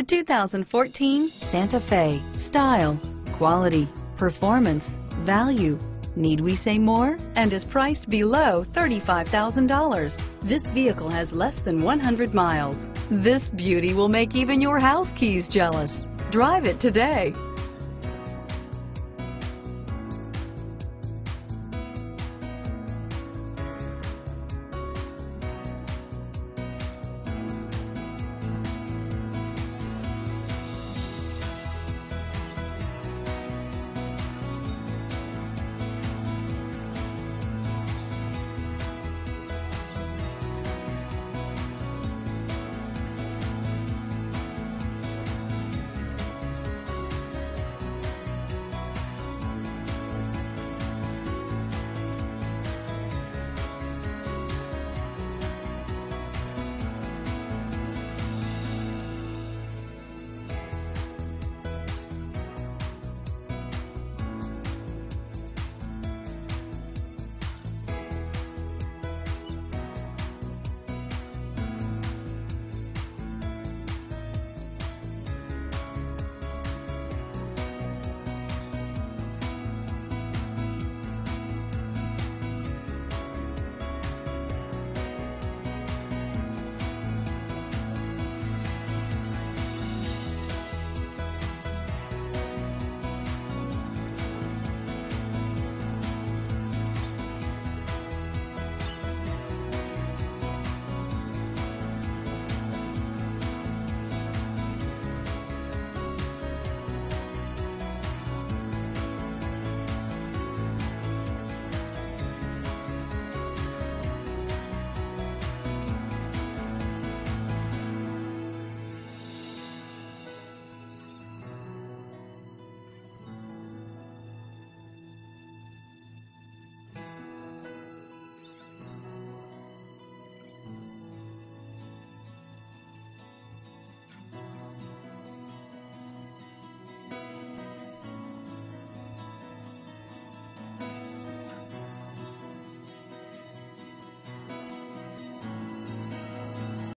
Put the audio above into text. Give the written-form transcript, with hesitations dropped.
The 2014 Santa Fe. Style, quality, performance, value. Need we say more? And is priced below $35,000. This vehicle has less than 100 miles. This beauty will make even your house keys jealous. Drive it today.